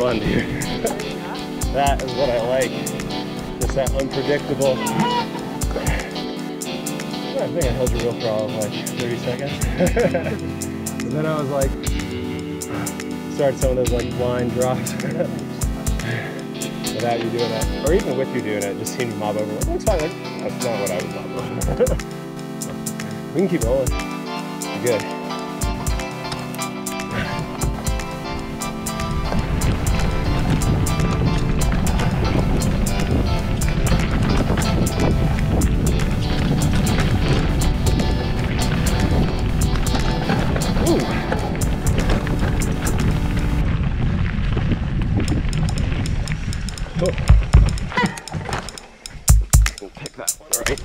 fun, dude. That is what I like. Just that unpredictable. I think I held your wheel for all of like 30 seconds. And then I was like, started some of those like blind drops. Without you doing it, or even with you doing it, just seemed to mob over. Like, it's fine. Like, that's not what I would mob over. We can keep rolling. Good. That one, right?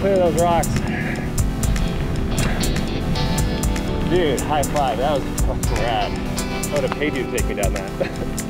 Clear those rocks. Dude, high five. That was fucking rad. I would have paid you to take me down that.